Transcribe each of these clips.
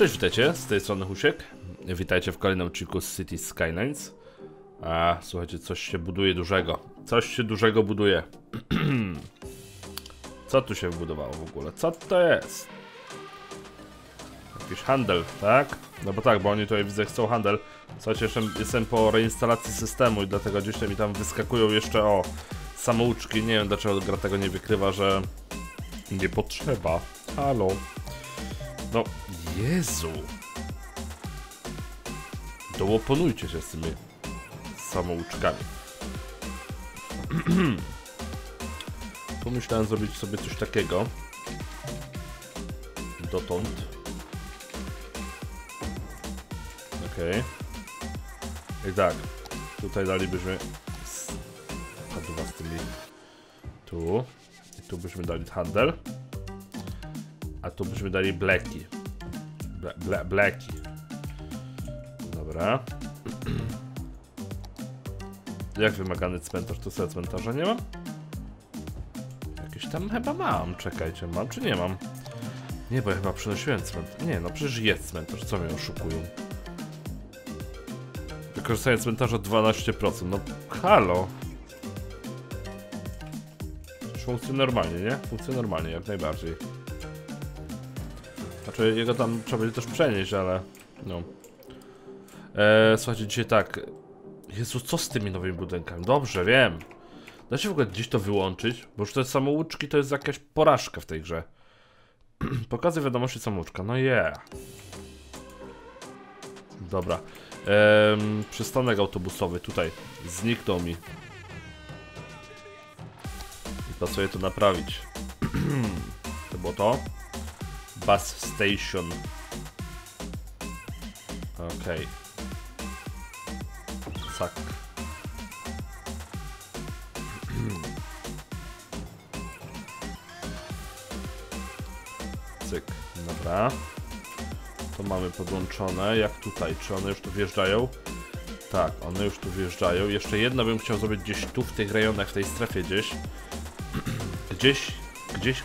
Cześć, witajcie, z tej strony Husiek. Witajcie w kolejnym odcinku z City Skylines. A słuchajcie, coś się buduje dużego. Coś się dużego buduje. Co tu się wybudowało w ogóle? Co to jest? Jakiś handel, tak? No bo tak, bo oni tutaj widzę chcą handel. Słuchajcie, jestem po reinstalacji systemu i dlatego gdzieś mi tam wyskakują jeszcze samouczki. Nie wiem dlaczego gra tego nie wykrywa, że nie potrzeba. Halo. No, Jezu. Dołoponujcie się z tymi samouczkami. Pomyślałem zrobić sobie coś takiego. Dotąd. Okej. I tak. Tutaj dalibyśmy... Paduwa z tymi... Tu. I tu byśmy dali handel. A tu byśmy dali bleki. Bleki. Dobra. Jak wymagany cmentarz? Tu sobie cmentarza nie mam? Jakieś tam chyba mam. Czekajcie, mam czy nie mam? Nie, bo ja chyba przynosiłem cmentarz. Nie, no przecież jest cmentarz. Co mnie oszukują? Wykorzystanie cmentarza 12%. No halo. Funkcje normalnie, nie? Funkcje normalnie, jak najbardziej. Znaczy, jego tam trzeba będzie też przenieść, ale... No. Słuchajcie, dzisiaj tak... Jezu, co z tymi nowymi budynkami? Dobrze, wiem. Da się w ogóle gdzieś to wyłączyć? Bo już te samouczki to jest jakaś porażka w tej grze. Pokazy wiadomości samouczka, no yeah. Dobra. Przystanek autobusowy tutaj. Zniknął mi. I to sobie to naprawić. To było to. Bus station. Okej. Sak. Cyk. Dobra. To mamy podłączone. Jak tutaj? Czy one już tu wjeżdżają? Tak, one już tu wjeżdżają. Jeszcze jedno bym chciał zrobić gdzieś tu, w tych rejonach, w tej strefie gdzieś.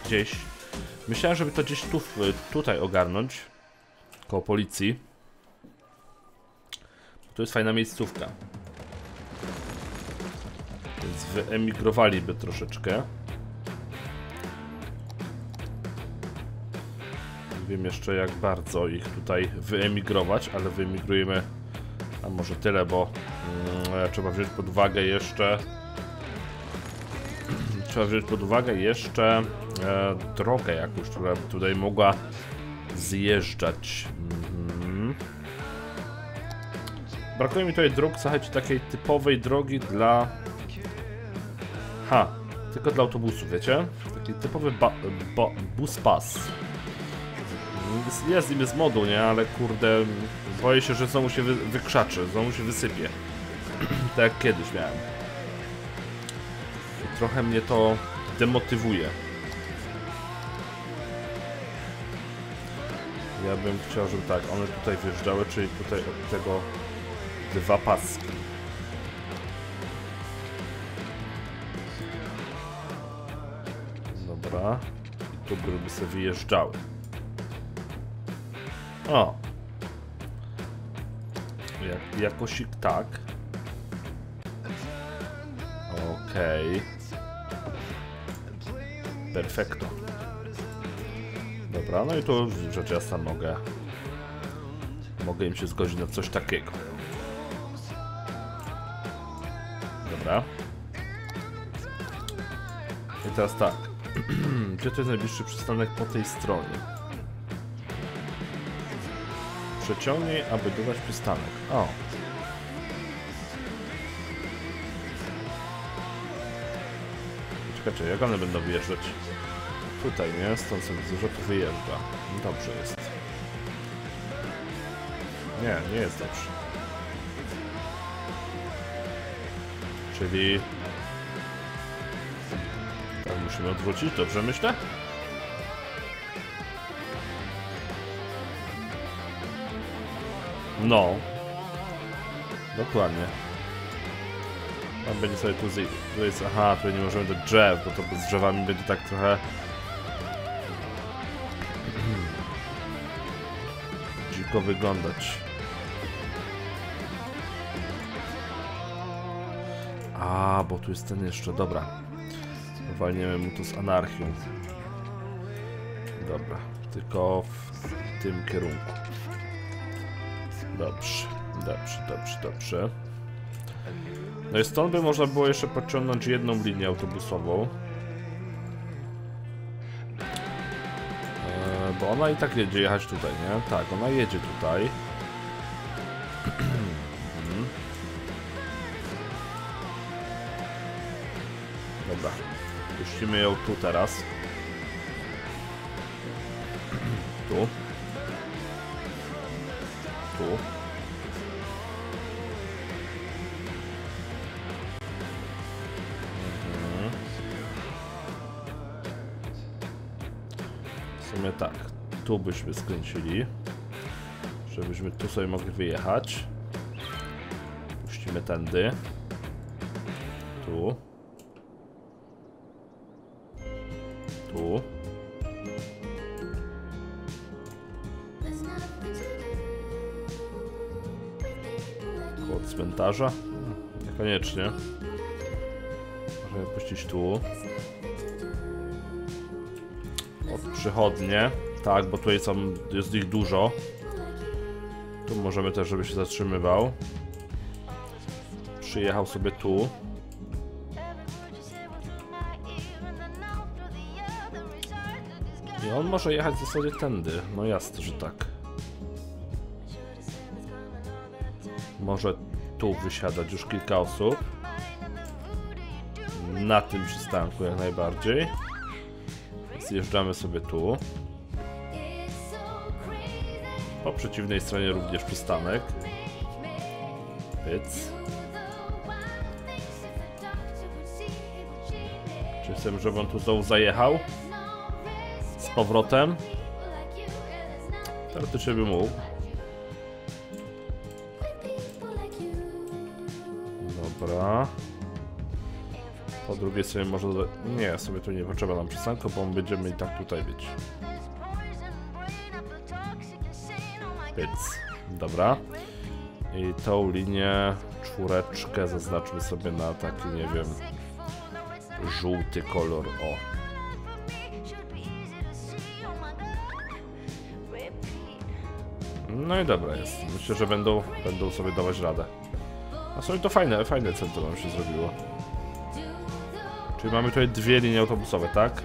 Gdzieś. Myślałem, żeby to gdzieś tu, tutaj ogarnąć. Koło policji. Tu jest fajna miejscówka. Więc wyemigrowaliby troszeczkę. Nie wiem jeszcze jak bardzo ich tutaj wyemigrować, ale wyemigrujemy. A może tyle, bo trzeba wziąć pod uwagę jeszcze. Trzeba wziąć pod uwagę jeszcze drogę jakąś, która tutaj mogła zjeżdżać. Brakuje mi tutaj dróg, słuchajcie, takiej typowej drogi dla... Tylko dla autobusu, wiecie? Taki typowy bus pass. Ja z nim jest modu, nie? Ale kurde, boję się, że znowu się wykrzaczy, znowu się wysypie. Tak jak kiedyś miałem. I trochę mnie to demotywuje. Ja bym chciał, żeby tak, one tutaj wjeżdżały, czyli tutaj od tego... Dwa paski. Dobra. I tu by sobie wyjeżdżały. Jakoś tak. Okej. Perfekto. Dobra, no i tu rzecz jasna mogę. Mogę im się zgodzić na coś takiego. I teraz tak. Gdzie to jest najbliższy przystanek po tej stronie? Przeciągnij, aby dodać przystanek. Czekajcie, jak one będą wyjeżdżać? Tutaj, nie? Stąd sobie dużo tu wyjeżdża. Dobrze jest. Nie, nie jest dobrze. Czyli... Tak, musimy odwrócić, dobrze myślę? No. Dokładnie. Tam będzie sobie tu zjeść. Aha, tutaj nie możemy do drzew, bo to z drzewami będzie tak trochę... to wyglądać. A, bo tu jest ten jeszcze, dobra. Walniemy mu to z anarchią. Dobra, tylko w tym kierunku. Dobrze, dobrze, dobrze, dobrze. No i stąd by można było jeszcze pociągnąć jedną linię autobusową. Bo ona i tak jedzie jechać tutaj, nie? Tak, ona jedzie tutaj. Dobra, puścimy ją tu teraz. Tu. Tu. W sumie tak, tu byśmy skręcili, żebyśmy tu sobie mogli wyjechać. Puścimy tędy. Tu. Tu. Koło cmentarza? Niekoniecznie. Możemy puścić tu. Przychodnie, tak, bo tutaj są, jest ich dużo. Tu możemy też, żeby się zatrzymywał. Przyjechał sobie tu. I on może jechać w zasadzie tędy, no jasne, że tak. Może tu wysiadać już kilka osób. Na tym przystanku jak najbardziej. Zjeżdżamy sobie tu. Po przeciwnej stronie również przystanek. Pyc. Czy chcemy, żeby on tu znowu zajechał? Z powrotem? Teoretycznie by mógł. Dobra. Po drugie sobie może... Nie, sobie tu nie potrzeba nam przystanku, bo będziemy i tak tutaj być. Więc, dobra. I tą linię, czwóreczkę zaznaczmy sobie na taki, nie wiem, żółty kolor, o. No i dobra jest. Myślę, że będą sobie dawać radę. A sobie to fajne centrum nam się zrobiło. Czyli mamy tutaj dwie linie autobusowe, tak?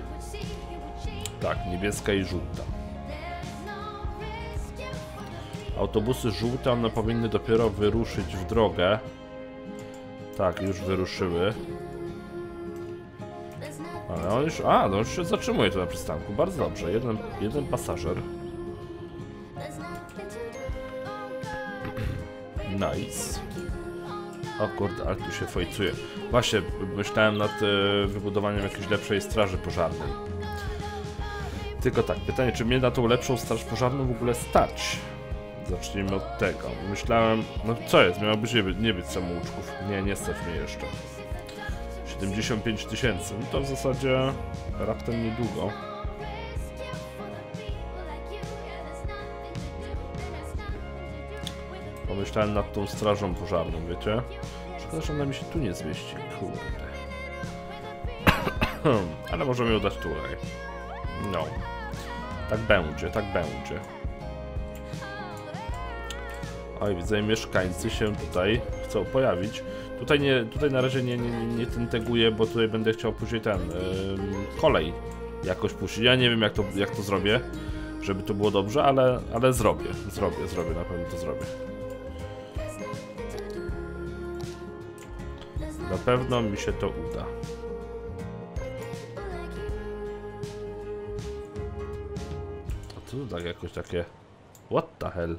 Tak, niebieska i żółta. Autobusy żółte, one powinny dopiero wyruszyć w drogę. Tak, już wyruszyły. Ale on już... A, no już się zatrzymuje tu na przystanku. Bardzo dobrze, jeden pasażer. Nice. O kurde, ale tu się fajcuje. Właśnie, myślałem nad wybudowaniem jakiejś lepszej straży pożarnej. Tylko tak, pytanie, czy mnie na tą lepszą straż pożarną w ogóle stać? Zacznijmy od tego. Myślałem, no co jest, miałoby nie być samouczków. Nie, nie stać mnie jeszcze. 75 tysięcy, no to w zasadzie raptem niedługo. Pomyślałem nad tą strażą pożarną, wiecie? Szkoda, że ona mi się tu nie zmieści, kurde. Ale możemy ją dać tutaj. No. Tak będzie, tak będzie. Oj, widzę, mieszkańcy się tutaj chcą pojawić. Tutaj, nie, tutaj na razie nie tenteguję, bo tutaj będę chciał później ten... kolej jakoś puścić. Ja nie wiem, jak to zrobię, żeby to było dobrze, ale zrobię, na pewno to zrobię. Na pewno mi się to uda. A co to tak jakoś takie... What the hell?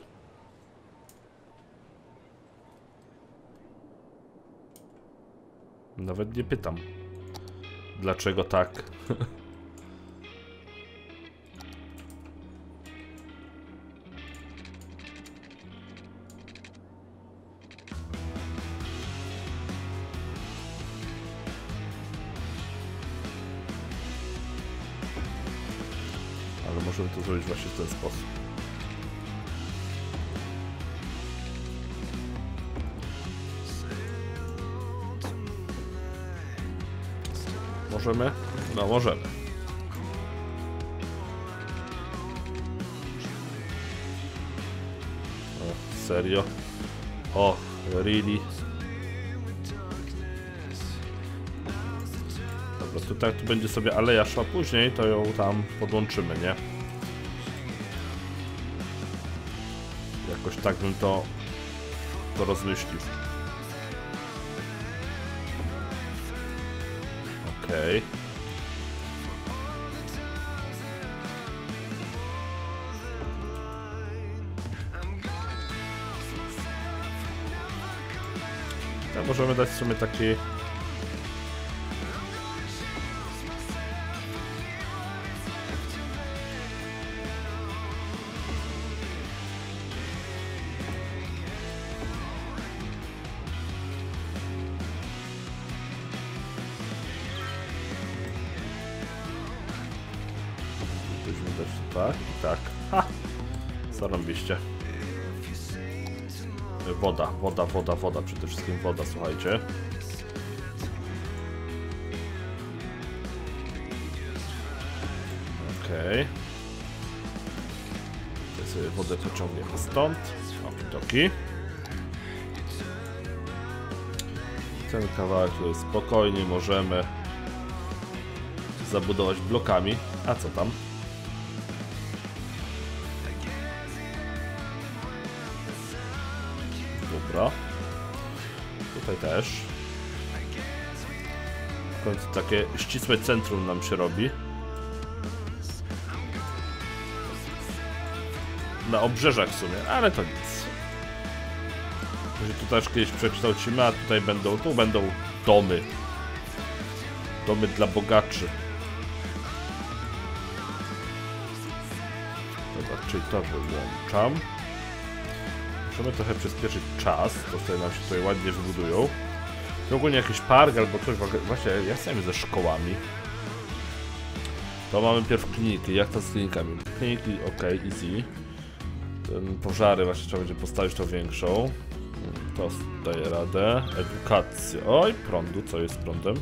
Nawet nie pytam. Dlaczego tak? Możemy to zrobić właśnie w ten sposób. Możemy? No, możemy. O, serio? O, really? Dobra, tu tak, tu będzie sobie aleja szła później, to ją tam podłączymy, nie? Jakoś tak bym to rozmyślił. Okej. Tak, możemy dać w sumie taki... Tak i tak. Ha! Zarąbiście. Woda. Przede wszystkim woda, słuchajcie. Okej. Tutaj sobie wodę pociągniemy stąd. Okidoki. Ten kawałek tutaj spokojnie możemy zabudować blokami. A co tam? Tutaj też. W końcu takie ścisłe centrum nam się robi. Na obrzeżach w sumie, ale to nic. Tu też kiedyś przekształcimy, a tutaj będą domy. Domy dla bogaczy. Dobra, czyli to wyłączam. Możemy trochę przyspieszyć czas, to tutaj nam się tutaj ładnie wybudują. To ogólnie jakiś park albo coś, właśnie jak chcemy ze szkołami. To mamy pierw kliniki, jak to z klinikami? Kliniki, ok, easy. Ten pożary właśnie trzeba będzie postawić tą większą. To daje radę. Edukację, oj prądu, co jest z prądem?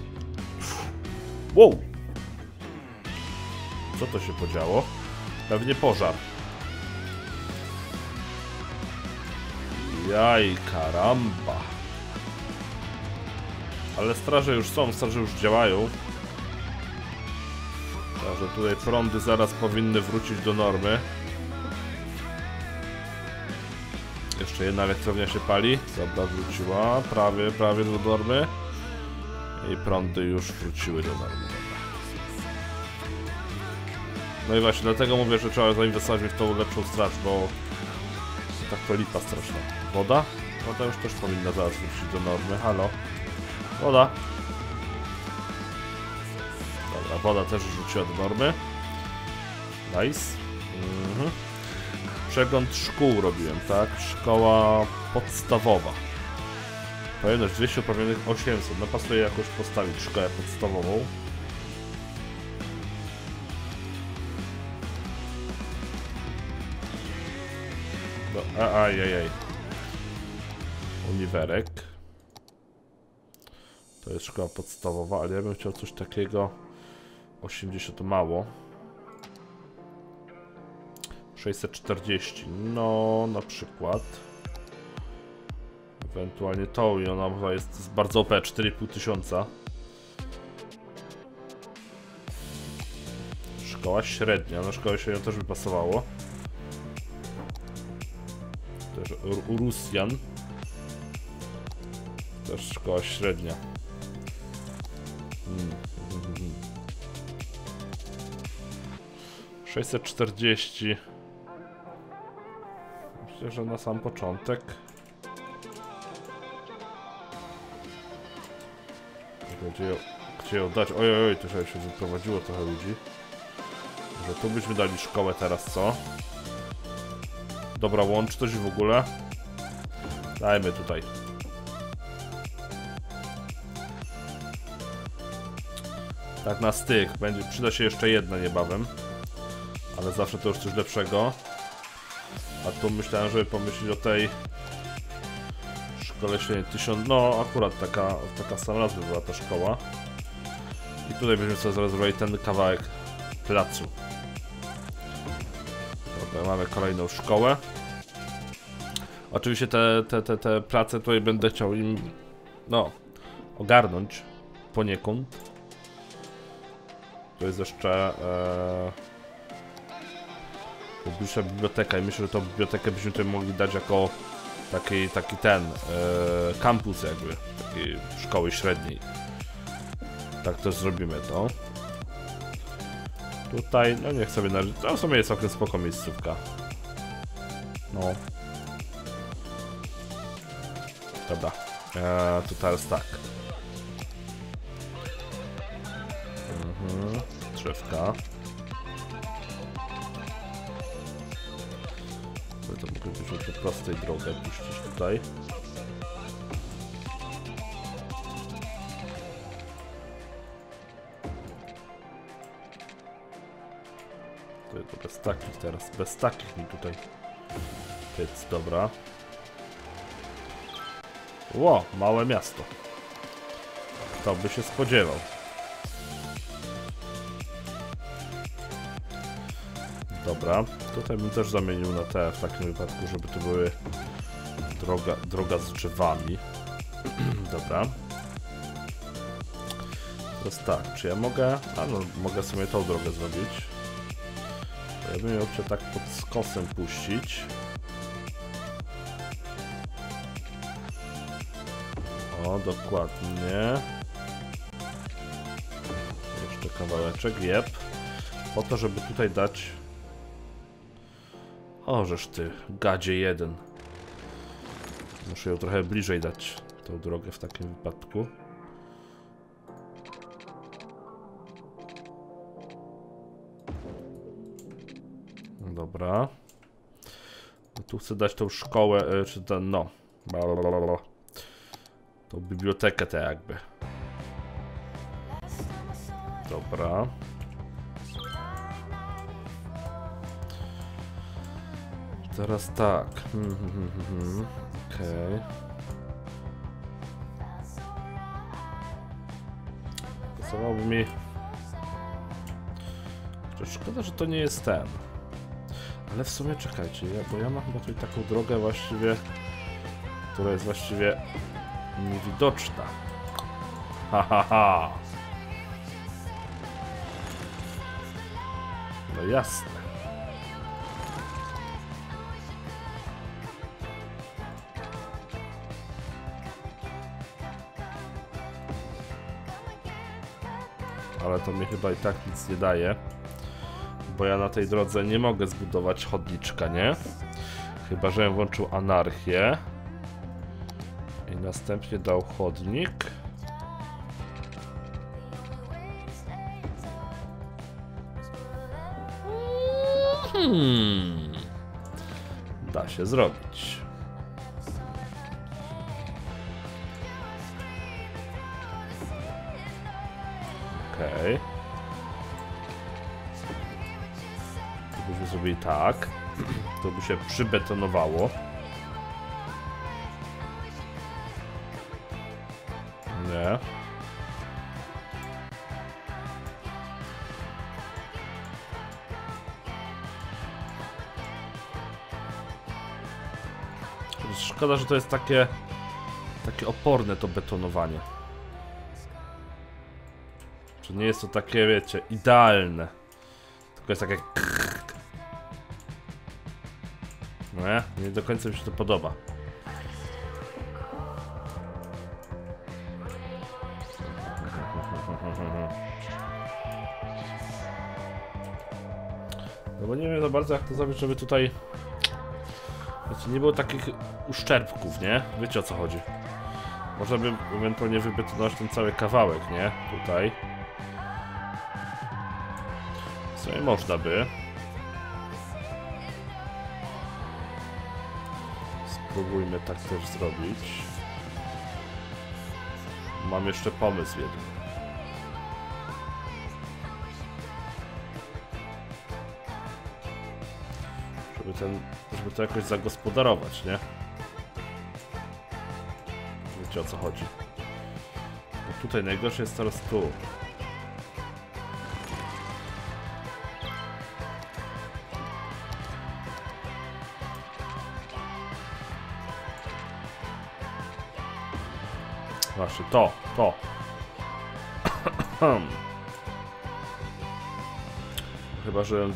Wow! Co to się podziało? Pewnie pożar. Jaj, karamba. Ale straże już są, straże już działają. Także tutaj prądy zaraz powinny wrócić do normy. Jeszcze jedna elektrownia się pali. Dobra, wróciła. Prawie do normy. I prądy już wróciły do normy. Dobra. No i właśnie, dlatego mówię, że trzeba zainwestować w tą lepszą straż, bo... Tak to lipa straszna. Woda? Woda już też powinna zaraz wrócić do normy. Halo? Woda! Dobra, woda też wróciła do normy. Nice. Przegląd szkół robiłem, tak? Szkoła podstawowa. Pojemność 200, uprawnionych 800. No pasuje jakoś postawić szkołę podstawową. Ajajaj. Uniwerek. To jest szkoła podstawowa, ale ja bym chciał coś takiego. 80 mało. 640. No, na przykład. Ewentualnie tą i ona chyba jest bardzo OP, 4500. Szkoła średnia. Na szkołę średnią też by pasowało. Też Rusjan. Też szkoła średnia. Hmm. 640. Myślę, że na sam początek. Gdzie ją dać? Ojojoj, tutaj się wyprowadziło trochę ludzi. Może tu byśmy dali szkołę teraz, co? Dobra, łączność w ogóle. Dajmy tutaj. Tak na styk. Będzie, przyda się jeszcze jedna niebawem. Ale zawsze to już coś lepszego. A tu myślałem, żeby pomyśleć o tej... Szkole średniej 1000... No, akurat taka sama nazwa była ta szkoła. I tutaj będziemy sobie zaraz zrobić ten kawałek placu. Dobra, mamy kolejną szkołę. Oczywiście te place tutaj będę chciał im, no, ogarnąć poniekąd. To jest jeszcze publiczna biblioteka i myślę, że tą bibliotekę byśmy tutaj mogli dać jako taki ten kampus jakby, takiej szkoły średniej. Tak też zrobimy to. Tutaj, no niech sobie na... to w sumie jest całkiem spoko miejscówka. No. Dobra, to teraz tak. Drzewka. To mogę być po prostej drogę puścić tutaj. To bez takich teraz, bez takich mi tutaj. Więc dobra. Ło, małe miasto. Kto by się spodziewał? Dobra, tutaj bym też zamienił na te w takim wypadku, żeby to były droga z drzewami. Dobra. Teraz tak, czy ja mogę? A no, mogę sobie tą drogę zrobić. Ja bym ją chciał tak pod skosem puścić. O, dokładnie. Jeszcze kawałeczek, jep. Po to, żeby tutaj dać... O, żeż ty, gadzie jeden. Muszę ją trochę bliżej dać, tą drogę w takim wypadku. Dobra. No, tu chcę dać tą szkołę, czy ten, no. Tą bibliotekę tę jakby. Dobra. Teraz tak. Okej. Pasowałoby mi... Szkoda, że to nie jest ten. Ale w sumie czekajcie, bo ja mam chyba tutaj taką drogę właściwie, która jest właściwie niewidoczna. Ha, ha, ha. No jasne. Ale to mi chyba i tak nic nie daje, bo ja na tej drodze nie mogę zbudować chodniczka, nie? Chyba że ja włączył anarchię i następnie dał chodnik. Da się zrobić. Okej. To byśmy zrobili tak. To by się przybetonowało. Nie. Szkoda, że to jest takie oporne to betonowanie. Nie jest to takie, wiecie, idealne. Tylko jest takie... Nie, nie do końca mi się to podoba. No bo nie wiem za bardzo jak to zrobić, żeby tutaj... Znaczy, nie było takich uszczerbków, nie? Wiecie o co chodzi. Można by ewentualnie wybetonować ten cały kawałek, nie? Tutaj. Co nie można by spróbujmy tak też zrobić. Mam jeszcze pomysł jeden. Żeby to jakoś zagospodarować, nie? Wiecie o co chodzi. Bo tutaj najgorsze jest teraz tu. najciekawszy. To. Chyba, żebym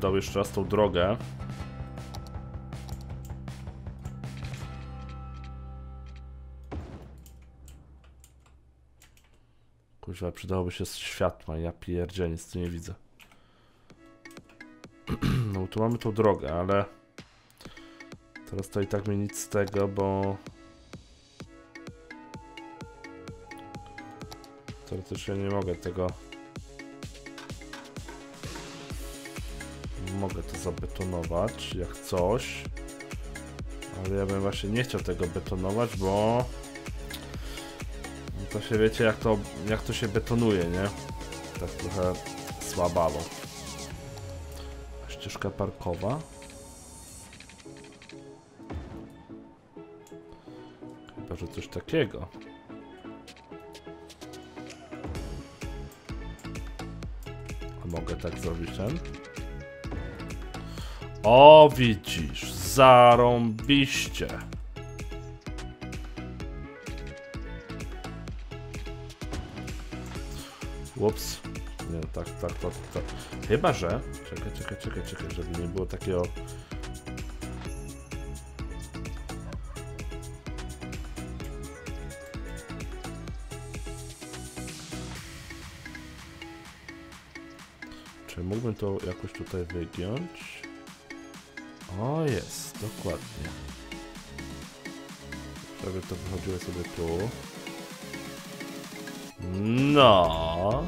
dał jeszcze raz tą drogę. Kuźwa, przydałoby się światła, ja pierdzielę, nic tu nie widzę. No tu mamy tą drogę, ale... Teraz to i tak mi nic z tego, bo... Teoretycznie nie mogę tego... Mogę to zabetonować, jak coś. Ale ja bym właśnie nie chciał tego betonować, bo... To się wiecie, jak to się betonuje, nie? Tak trochę słabało. Ścieżka parkowa. Chyba, że coś takiego. A mogę tak zrobić ten? O, widzisz, zarąbiście. Ups. Nie, tak. Chyba, że... Czekaj, żeby nie było takiego... Czy mógłbym to jakoś tutaj wygiąć? O, jest, dokładnie. Żeby to wychodziło sobie tu. No.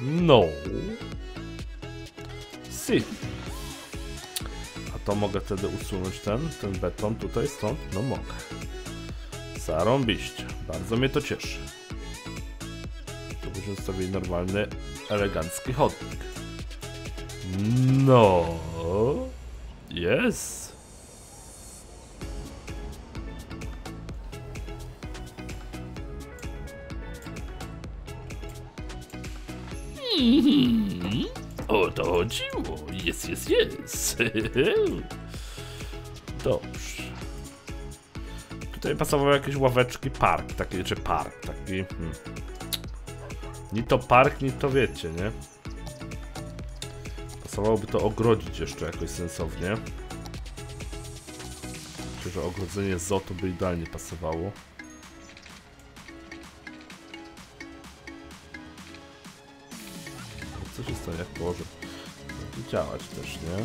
No. Si. A to mogę wtedy usunąć ten beton tutaj stąd? No mogę. Zarąbiście. Bardzo mnie to cieszy. To byśmy sobie normalny, elegancki chodnik. No, jest. O to chodziło. Jest. Dobrze. Tutaj pasowały jakieś ławeczki, park, taki, czy park, taki. Ni to park, ni to wiecie, nie? Pasowałoby to ogrodzić jeszcze jakoś sensownie. Myślę, że ogrodzenie zoo to by idealnie pasowało. Co się stanie, jak położę? Będzie działać też, nie?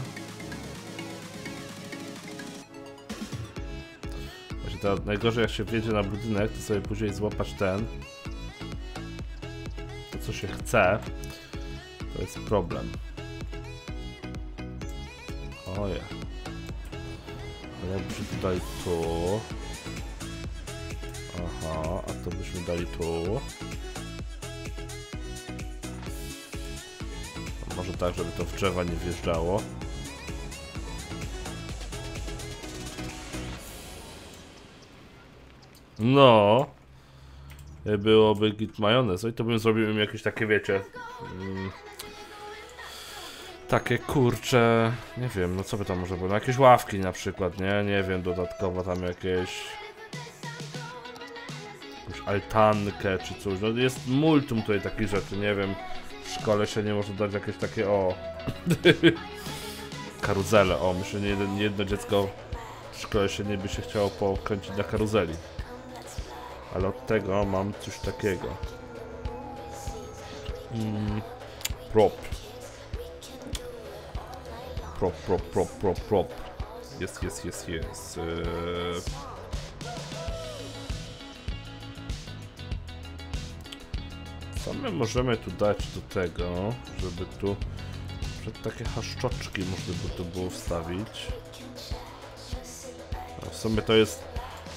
Właśnie to najgorzej, jak się wjedzie na budynek, to sobie później złapać to, co się chce. To jest problem. Oje. Ale jakbyśmy tu dali tu. Aha, a to byśmy dali tu. A może tak, żeby to w drzewa nie wjeżdżało. No. Byłoby git majonez. I to bym zrobił im jakieś takie, wiecie... Takie kurcze, nie wiem, no co by tam może było, no jakieś ławki na przykład, nie? Nie wiem, dodatkowo tam jakąś altankę czy coś, no jest multum tutaj takich rzeczy, nie wiem, w szkole się nie może dać jakieś takie, karuzele, myślę, że nie jedno dziecko w szkole się nie by się chciało pokręcić na karuzeli. Ale od tego mam coś takiego. Prop. Jest. Co my możemy tu dać do tego, żeby tu... Takie haszczoczki można by tu było wstawić. A w sumie to jest...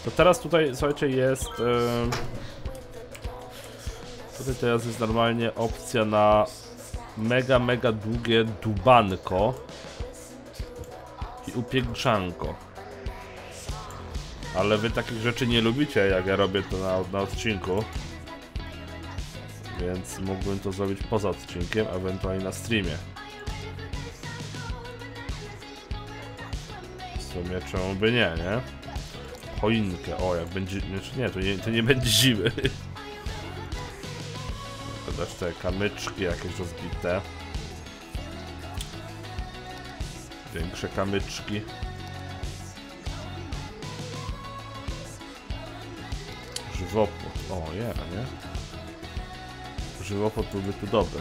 To teraz tutaj, słuchajcie, jest... Tutaj teraz jest normalnie opcja na mega długie dubanko. Upiększanko. Ale wy takich rzeczy nie lubicie, jak ja robię to na odcinku. więc mógłbym to zrobić poza odcinkiem, ewentualnie na streamie. W sumie czemu by nie, nie? Choinkę, o jak będzie... nie, to nie będzie zimy. To też te kamyczki jakieś rozbite. Większe kamyczki. Żywopłot, o je, nie? Żywopłot byłby tu dobry.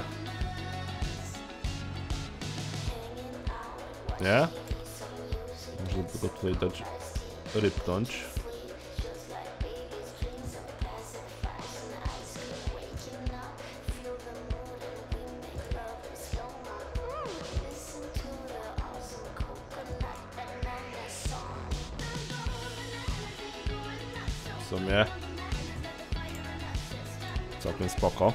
Nie? Można by go tutaj dać rypnąć. W sumie całkiem spoko.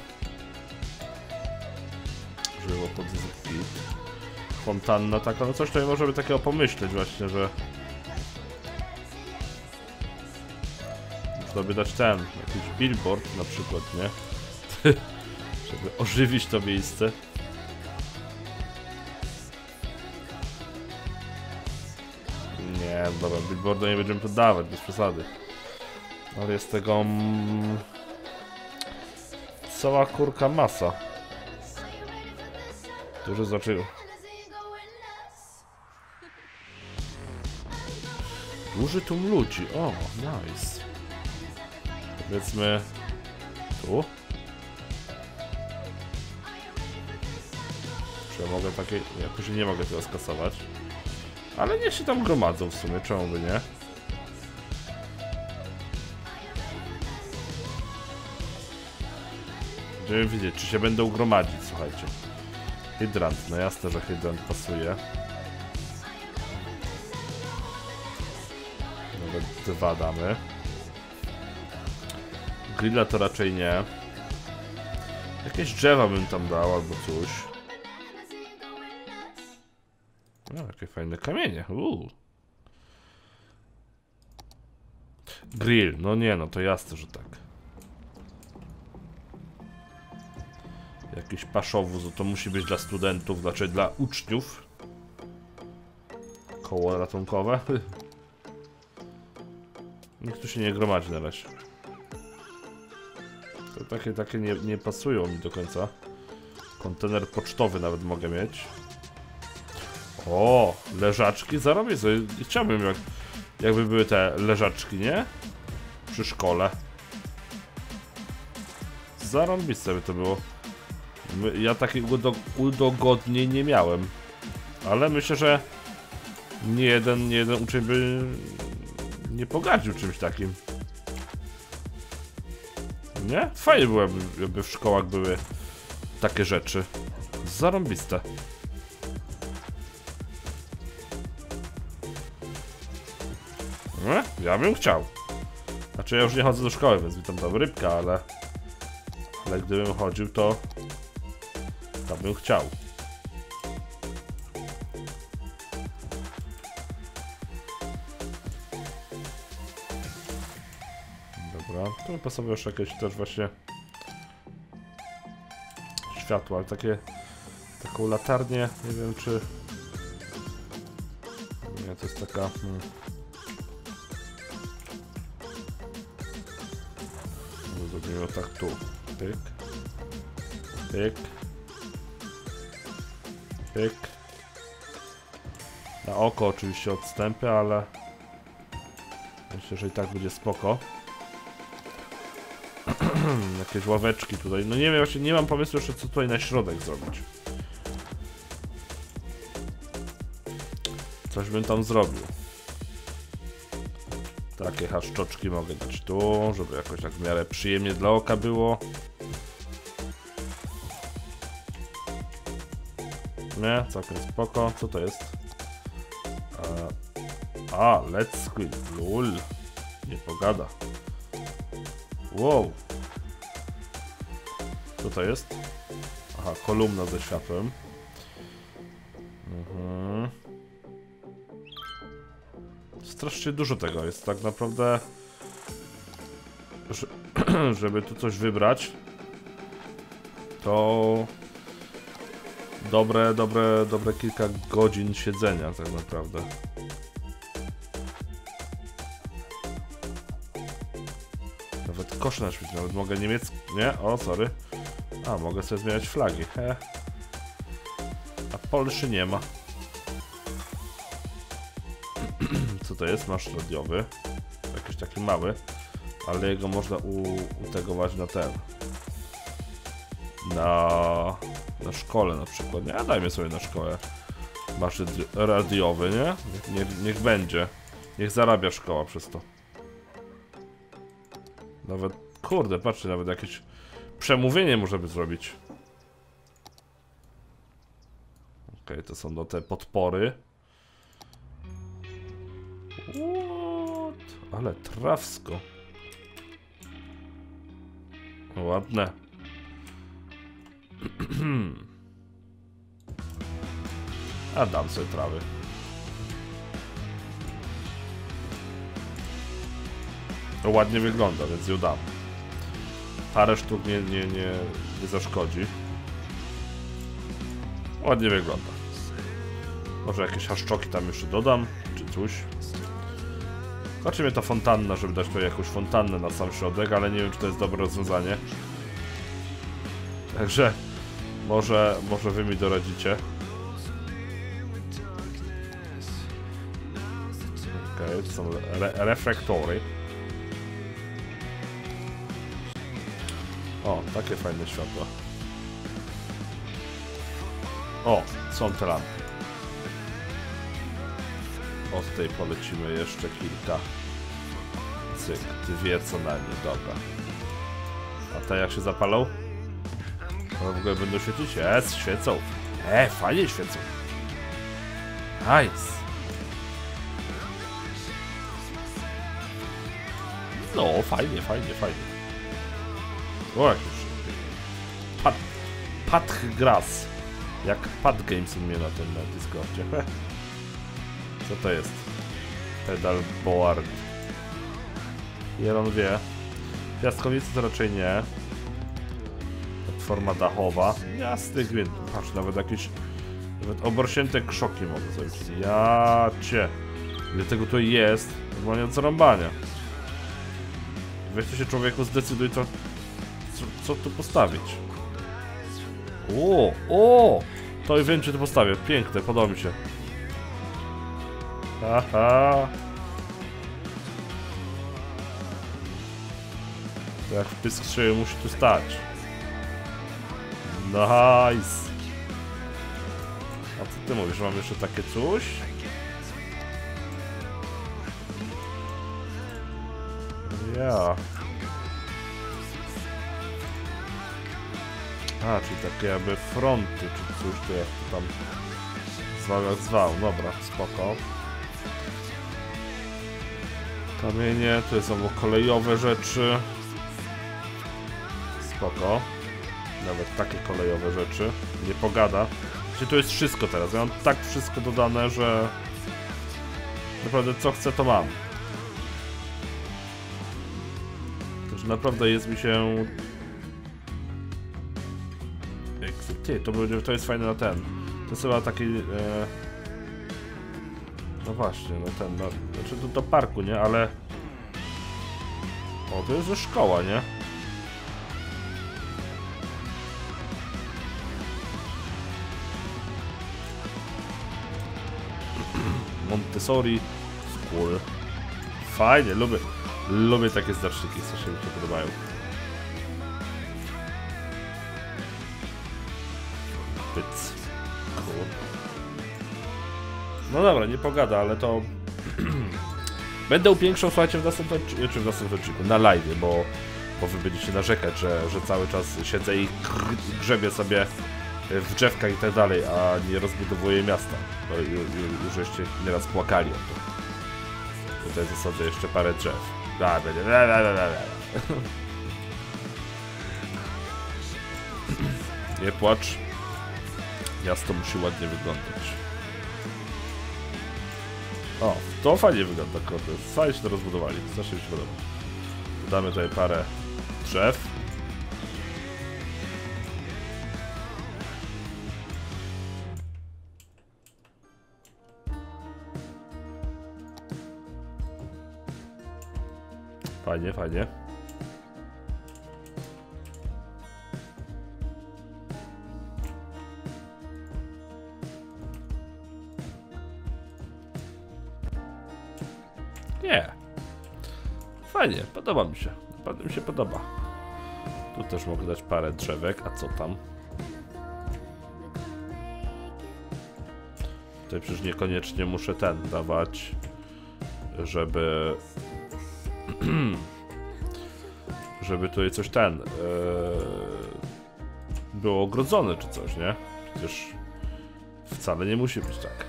Żyło pod zyski. Fontanna taka, no coś tutaj może by takiego pomyśleć właśnie, że można by dać ten, jakiś billboard na przykład, nie? Żeby ożywić to miejsce. Nie, dobra, billboarda nie będziemy podawać, bez przesady. Ale jest tego... cała kurka masa. Dużo znaczy... Duży tłum ludzi, o, nice. Powiedzmy... tu? Czy ja mogę takie... nie, później nie mogę tego skasować. Ale niech się tam gromadzą w sumie, czemu by nie? Będziemy widzieć, czy się będą gromadzić, słuchajcie. Hydrant, no jasne, że hydrant pasuje. Nawet dwa damy. Grilla to raczej nie. Jakieś drzewa bym tam dał, albo coś. No, jakie fajne kamienie, Grill, no nie, no to jasne, że tak. Jakiś paszowóz, to musi być dla studentów, znaczy dla uczniów. Koło ratunkowe. Nikt tu się nie gromadzi na razie. To takie nie pasują mi do końca. Kontener pocztowy nawet mogę mieć. O, leżaczki zarobię sobie. Chciałbym jakby były te leżaczki, nie? Przy szkole. Zarąbiste by to było. Ja takich udogodnień nie miałem, ale myślę, że nie jeden uczeń by nie pogardził czymś takim. Nie? Fajnie byłoby, jakby w szkołach były takie rzeczy. Zarąbiste. Ja bym chciał. Znaczy ja już nie chodzę do szkoły, więc mi tam dał rybka, ale gdybym chodził, to... ja bym chciał. Dobra, tu pasowały już jakieś też właśnie światła, ale taką latarnię, nie wiem czy... nie, to jest taka... zrobimy tak tu, tyk, tyk. Pyk. Na oko oczywiście odstępy, ale myślę, że i tak będzie spoko. Jakieś ławeczki tutaj. No nie wiem, właśnie nie mam pomysłu jeszcze co tutaj na środek zrobić. Coś bym tam zrobił. Takie haszczoczki mogę dać tu, żeby jakoś tak w miarę przyjemnie dla oka było. Nie, całkiem spoko. Co to jest? Let's quit. Lul. Nie pogada. Wow. Co to jest? Aha, kolumna ze światłem. Strasznie dużo tego jest. Tak naprawdę... żeby tu coś wybrać, to dobre kilka godzin siedzenia tak naprawdę. Nawet kosz na świecie, nawet mogę niemiecki, nie? O, sorry. A, mogę sobie zmieniać flagi, he. A Polszy nie ma. Co to jest? Masz radiowy. Jakiś taki mały. Ale jego można utegować na ten. Na szkole na przykład. Nie, dajmy sobie na szkołę. Masz radiowy, nie? Niech będzie. Niech zarabia szkoła przez to. Nawet, kurde, patrzcie, nawet jakieś przemówienie możemy zrobić. Okej, to są te podpory. What? Ale trawsko. Ładne. A dam sobie trawy. To ładnie wygląda, więc ją dam. Parę sztuk nie zaszkodzi. Ładnie wygląda. Może jakieś haszczoki tam jeszcze dodam, czy coś. Zobaczymy ta fontanna, żeby dać tutaj jakąś fontannę na sam środek, ale nie wiem, czy to jest dobre rozwiązanie. Także może wy mi doradzicie. Okej, to są reflektory. O, takie fajne światła. O, są te lampy. Od tej polecimy jeszcze kilka. Cyk, dwie co najmniej, dobra. A te jak się zapalą? One w ogóle będą świecić? Świecą. Fajnie świecą. Nice. No, fajnie. O, jak już. Patgras. Jak Pat Games u mnie na tym na Discordzie. Co to jest? Pedalboard. Jelon wie. Piaskownicy to raczej nie. Platforma dachowa. Jasny gwint. Patrz, nawet jakieś. Nawet obrosięte krzoki mogę sobie wziąć. Ja cię. Ile tego tu jest? Normalnie od zarąbania. Weź to się, człowieku, zdecyduj to. Co tu postawić? O! To i wiem, czy tu postawię. Piękne, podoba mi się. Aha. To jak wpisk szyję, musi tu stać. Nice. A co ty mówisz? Mam jeszcze takie coś? Ja. A, czyli takie jakby fronty, czy coś, to jak to tam zwał, jak zwał. Dobra, spoko. Kamienie, to są kolejowe rzeczy. Spoko. Nawet takie kolejowe rzeczy. Nie pogada. Czyli tu jest wszystko teraz. Ja mam tak wszystko dodane, że naprawdę co chcę, to mam. Także naprawdę jest mi się... Ty, to jest fajne na ten. To jest chyba taki... No właśnie, no ten... No, znaczy to do parku, nie? Ale... O, to jest ze szkoła, nie? Montessori School. Fajnie, lubię takie znaczniki, co się mi podobają. No dobra, nie pogada, ale to... Będę upiększał, słuchajcie, w następnym odcinku, na live, bo wy będziecie narzekać, że cały czas siedzę i grzebię sobie w drzewkach i tak dalej, a nie rozbudowuję miasta. Bo już żeście nieraz płakali o to. Tutaj zasadzę jeszcze parę drzew. Da, będzie... Nie płacz. Miasto musi ładnie wyglądać. O, to fajnie wygląda, kurde. Fajnie się to rozbudowali, strasznie mi się podoba. Dodamy tutaj parę drzew. Fajnie, fajnie. Nie. Fajnie, podoba mi się. Naprawdę mi się podoba. Tu też mogę dać parę drzewek, a co tam? Tutaj przecież niekoniecznie muszę ten dawać, żeby... żeby tutaj coś ten... było ogrodzone czy coś, nie? Przecież wcale nie musi być tak.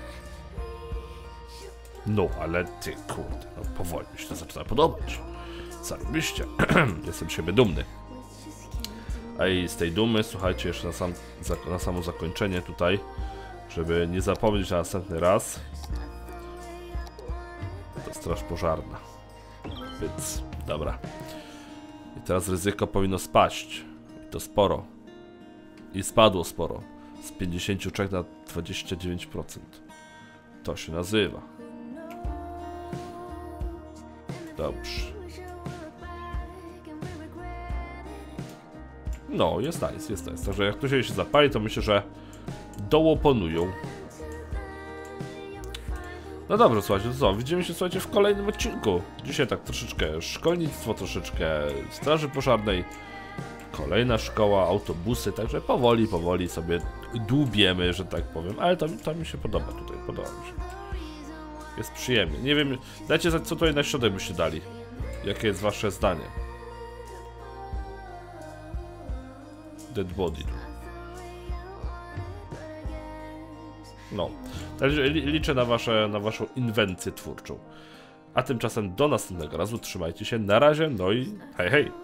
No, ale ty kurde, no powoli mi się to zaczyna podobać. Zarobiście. Jestem siebie dumny. A i z tej dumy, słuchajcie, jeszcze na samo zakończenie tutaj, żeby nie zapomnieć na następny raz. To straż pożarna. Więc, dobra. I teraz ryzyko powinno spaść. I to sporo. I spadło sporo. Z 53 na 29%. To się nazywa. Dobrze. No, jest nice, jest nice. Także jak tu się zapali, to myślę, że dołoponują. No dobrze, słuchajcie, to co? Widzimy się, słuchajcie, w kolejnym odcinku. Dzisiaj tak troszeczkę szkolnictwo, troszeczkę straży pożarnej. Kolejna szkoła, autobusy, także powoli, powoli sobie dłubiemy, że tak powiem. Ale to mi się podoba tutaj, podoba mi się. Jest przyjemnie. Nie wiem, dajcie znać, co tutaj na środek byście dali. Jakie jest wasze zdanie? Dead body. No, liczę na waszą inwencję twórczą. A tymczasem do następnego razu, trzymajcie się, na razie, no i hej, hej!